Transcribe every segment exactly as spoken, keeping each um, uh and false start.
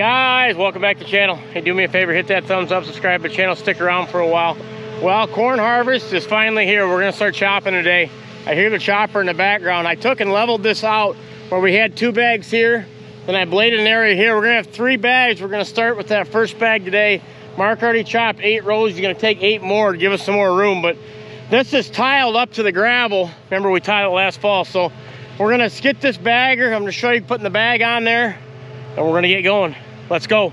guys, welcome back to the channel. Hey, do me a favor, hit that thumbs up, subscribe to the channel, stick around for a while. Well, corn harvest is finally here. We're gonna start chopping today. I hear the chopper in the background. I took and leveled this out where we had two bags here, then I bladed an area here. We're gonna have three bags. We're gonna start with that first bag today. Mark already chopped eight rows. He's gonna take eight more to give us some more room, but this is tiled up to the gravel. Remember, we tiled it last fall, so we're gonna skip this bagger. I'm gonna show you putting the bag on there, and we're gonna get going. Let's go.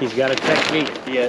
He's got a technique. Yeah.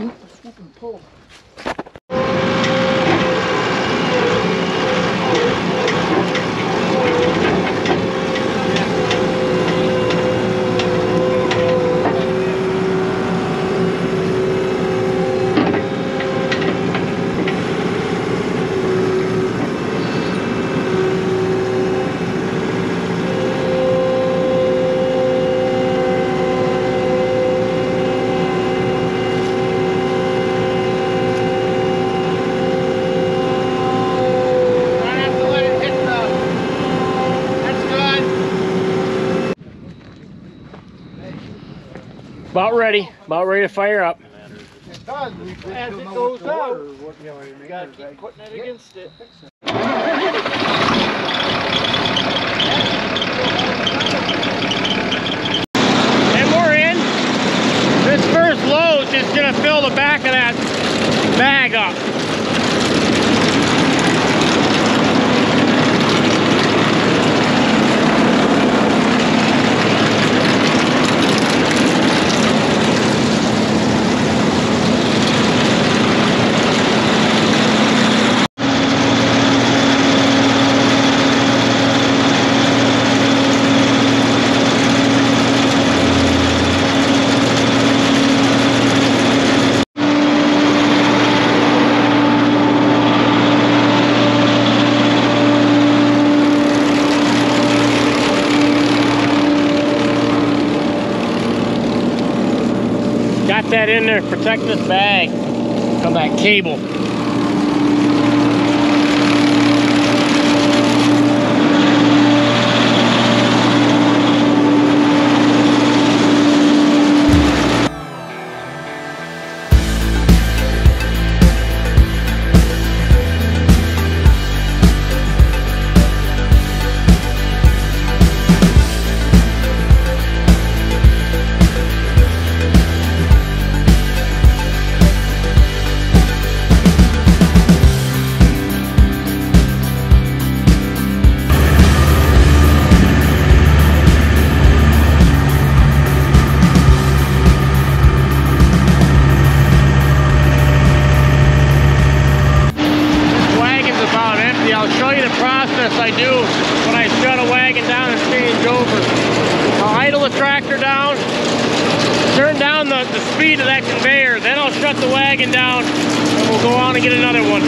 Ooh, slip and pull. About ready, about ready to fire up. It does. As it goes out, you gotta keep putting it against it. And we're in. This first load is gonna fill the back of that bag up. That in there, protect this bag from that cable. The wagon down, and we'll go on and get another one.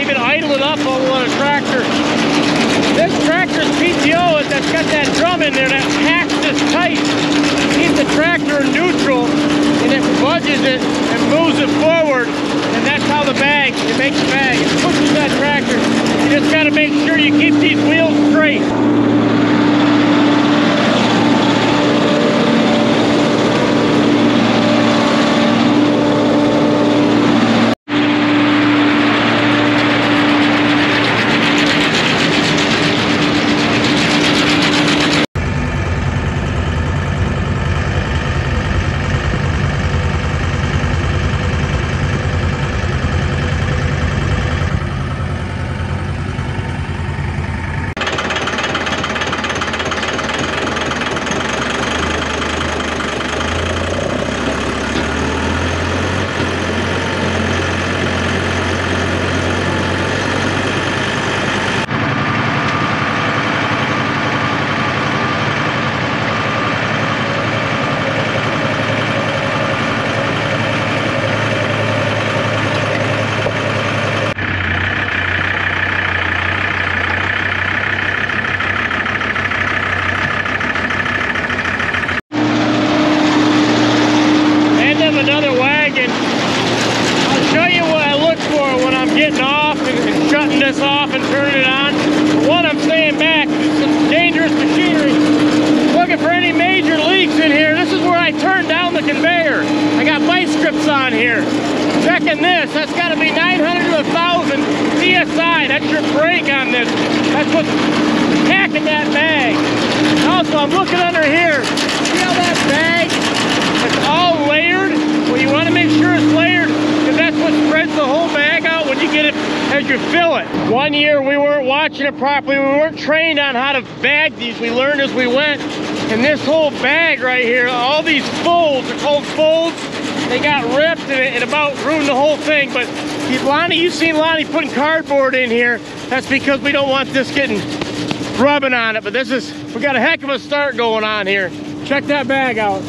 even idle it up on a tractor. This tractor's P T O that's got that drum in there that packs this tight, keeps the tractor in neutral, and it budges it and moves it forward, and that's how the bag, it makes the bag, it pushes that tractor. You just got to make sure you keep these wheels straight. On here, checking this, that's got to be nine hundred to one thousand P S I. That's your brake on this. That's what's packing that bag. Also, I'm looking under here. See how that bag? It's all layered. Well, you want to make sure it's layered because that's what spreads the whole bag out when you get it as you fill it. One year we weren't watching it properly. We weren't trained on how to bag these. We learned as we went. And this whole bag right here, all these folds are called folds. They got ripped and it about ruined the whole thing. But Lonnie, you've seen Lonnie putting cardboard in here. That's because we don't want this getting rubbing on it. But this is, we got a heck of a start going on here. Check that bag out.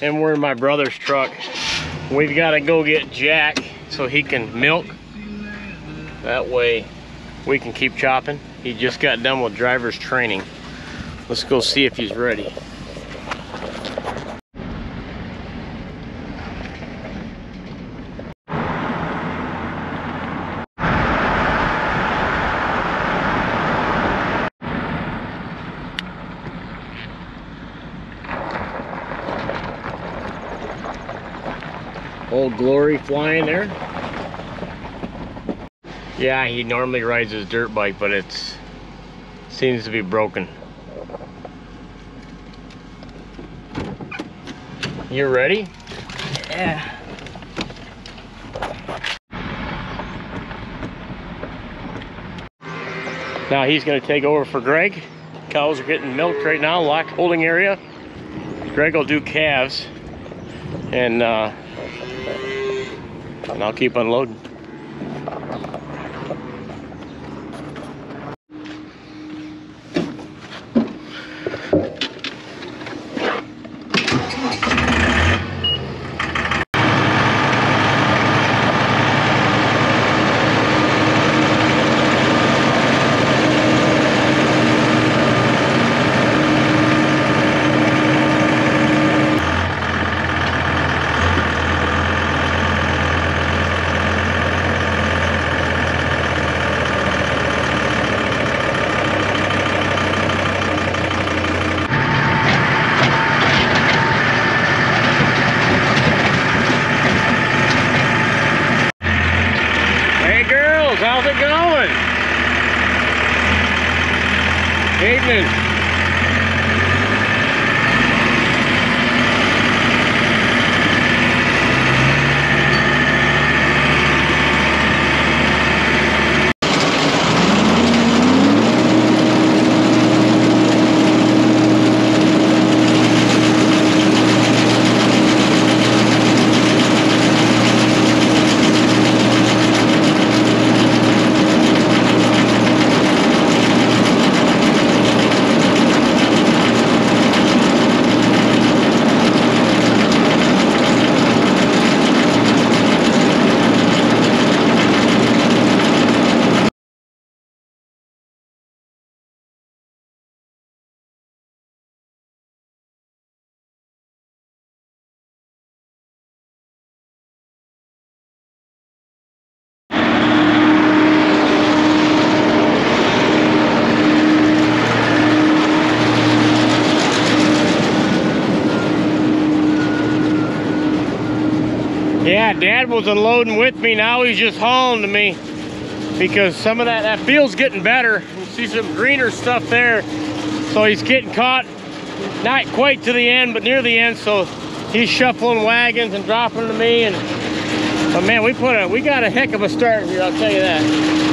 And we're in my brother's truck. We've got to go get Jack so he can milk. That way we can keep chopping. He just got done with driver's training. Let's go see if he's ready. Old Glory flying there. Yeah, he normally rides his dirt bike, but it's seems to be broken. You ready? Yeah. Now he's gonna take over for Greg. Cows are getting milked right now, lock holding area. Greg will do calves. And uh And I'll keep unloading. How's it going? Evening. Yeah, Dad was unloading with me. Now he's just hauling to me because some of that, that field's getting better. You see some greener stuff there. So he's getting caught, not quite to the end, but near the end. So he's shuffling wagons and dropping to me. And but man, we put a, we got a heck of a start here, I'll tell you that.